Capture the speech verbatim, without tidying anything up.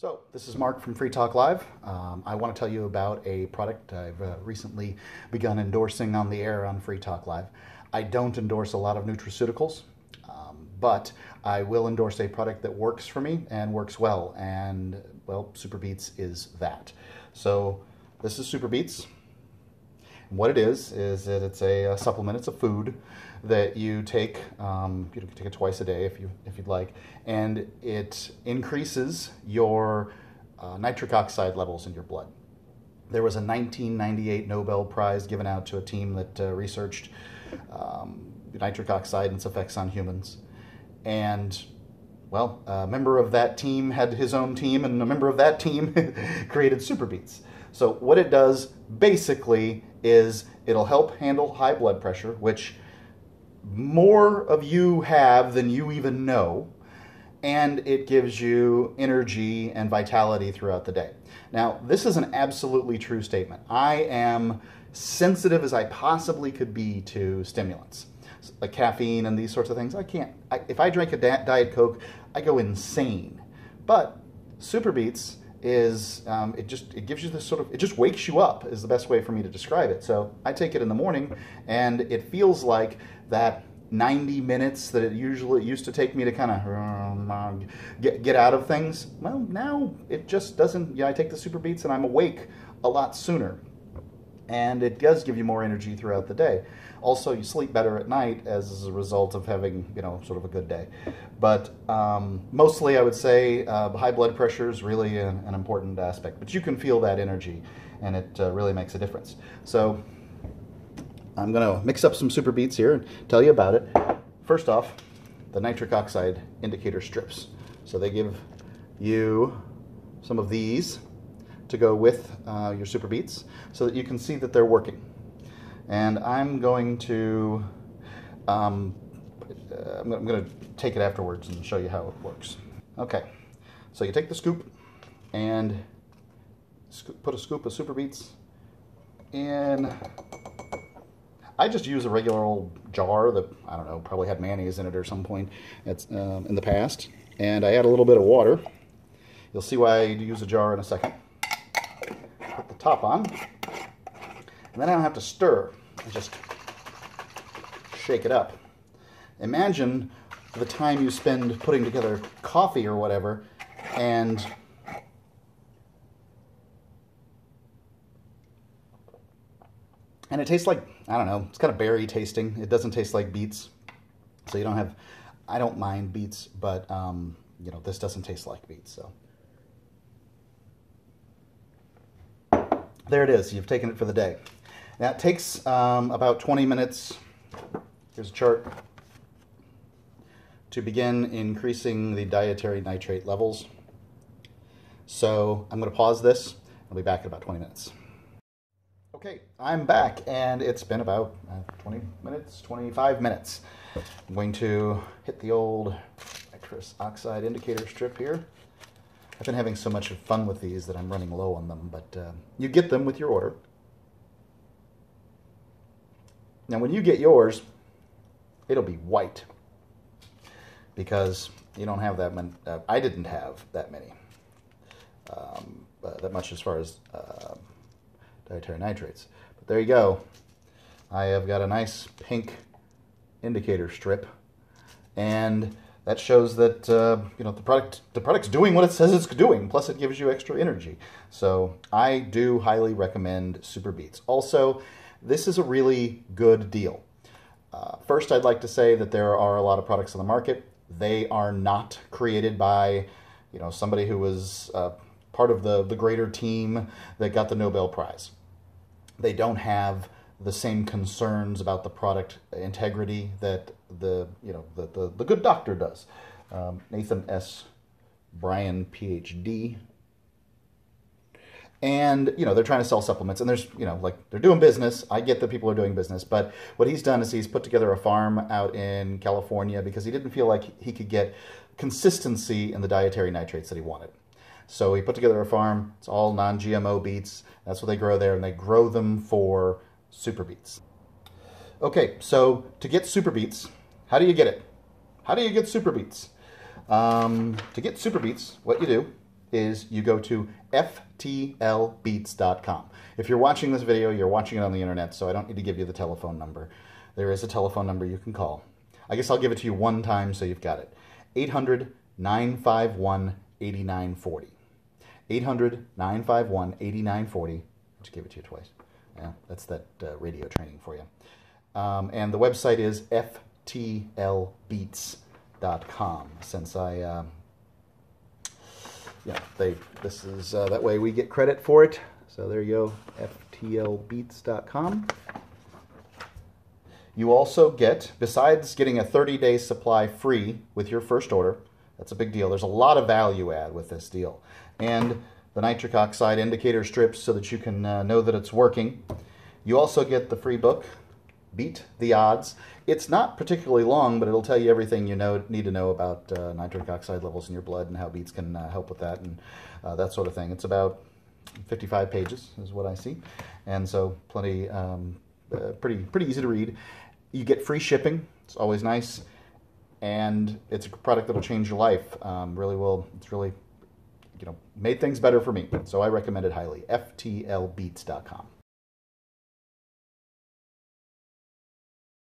So this is Mark from Free Talk Live. Um, I want to tell you about a product I've uh, recently begun endorsing on the air on Free Talk Live. I don't endorse a lot of nutraceuticals, um, but I will endorse a product that works for me and works well. And, well, SuperBeets is that. So this is SuperBeets. What it is, is that it's a, a supplement, it's a food that you take, um, you can take it twice a day if, you, if you'd like, and it increases your uh, nitric oxide levels in your blood. There was a nineteen ninety-eight Nobel Prize given out to a team that uh, researched um, nitric oxide and its effects on humans. And, well, a member of that team had his own team, and a member of that team created SuperBeets. So what it does, basically, is it'll help handle high blood pressure, which more of you have than you even know, and it gives you energy and vitality throughout the day. Now, this is an absolutely true statement. I am sensitive as I possibly could be to stimulants, like caffeine and these sorts of things. I can't. I, if I drink a Diet Coke, I go insane. But SuperBeets is um, it just it gives you this sort of it just wakes you up is the best way for me to describe it. So I take it in the morning, and it feels like that ninety minutes that it usually it used to take me to kind of get get out of things. Well, now it just doesn't. Yeah, I take the SuperBeets and I'm awake a lot sooner, and it does give you more energy throughout the day. Also, you sleep better at night as a result of having, you know, sort of a good day. But um, mostly I would say uh, high blood pressure is really an, an important aspect. But you can feel that energy, and it uh, really makes a difference. So I'm going to mix up some SuperBeets here and tell you about it. First off, the nitric oxide indicator strips. So they give you some of these to go with uh, your SuperBeets so that you can see that they're working. And I'm going to, um, I'm going to take it afterwards and show you how it works. Okay, so you take the scoop and scoop, put a scoop of SuperBeets in. I just use a regular old jar that, I don't know, probably had mayonnaise in it or some point at, um, in the past. And I add a little bit of water. You'll see why I use a jar in a second. Put the top on. And then I don't have to stir, I just shake it up. Imagine the time you spend putting together coffee or whatever, and and it tastes like, I don't know, it's kind of berry tasting. It doesn't taste like beets, so you don't have, I don't mind beets, but um, you know, this doesn't taste like beets, so. There it is, you've taken it for the day. Now it takes um, about twenty minutes, here's a chart, to begin increasing the dietary nitrate levels. So I'm going to pause this, I'll be back in about twenty minutes. Okay, I'm back, and it's been about uh, twenty minutes, twenty-five minutes. I'm going to hit the old nitrous oxide indicator strip here. I've been having so much fun with these that I'm running low on them, but uh, you get them with your order. Now when you get yours, it'll be white because you don't have that many. Uh, I didn't have that many, um, uh, that much as far as uh, dietary nitrates. But there you go. I have got a nice pink indicator strip, and that shows that uh, you know the product the product's doing what it says it's doing, plus it gives you extra energy. So I do highly recommend SuperBeets. Also, this is a really good deal. Uh, first, I'd like to say that there are a lot of products on the market. They are not created by you know somebody who was uh, part of the, the greater team that got the Nobel Prize. They don't have the same concerns about the product integrity that the you know the the, the good doctor does. Um, Nathan S. Bryan, P H D. And you know they're trying to sell supplements, and there's you know like they're doing business. I get that people are doing business, but what he's done is he's put together a farm out in California because he didn't feel like he could get consistency in the dietary nitrates that he wanted. So he put together a farm. It's all non G M O beets. That's what they grow there, and they grow them for SuperBeets. Okay, so to get SuperBeets, how do you get it? How do you get SuperBeets? Um, to get SuperBeets, what you do is you go to F T L beets dot com. If you're watching this video, you're watching it on the internet, so I don't need to give you the telephone number. There is a telephone number you can call. I guess I'll give it to you one time so you've got it. eight hundred, nine five one, eight nine four zero. eight hundred, nine five one, eight nine four zero. I'll just give it to you twice. Yeah, that's that uh, radio training for you. Um, and the website is F T L beets dot com. Since I... Uh, Yeah, they, this is, uh, that way we get credit for it. So there you go, F T L beets dot com. You also get, besides getting a thirty day supply free with your first order, that's a big deal. There's a lot of value add with this deal. And the nitric oxide indicator strips so that you can uh, know that it's working. You also get the free book, Beat the Odds. It's not particularly long, but it'll tell you everything you know need to know about uh, nitric oxide levels in your blood and how beets can uh, help with that and uh, that sort of thing. It's about fifty-five pages is what I see, and so plenty, um, uh, pretty, pretty easy to read. You get free shipping. It's always nice, and it's a product that'll change your life. Um, really will. It's really, you know, made things better for me. So I recommend it highly. F T L beets dot com.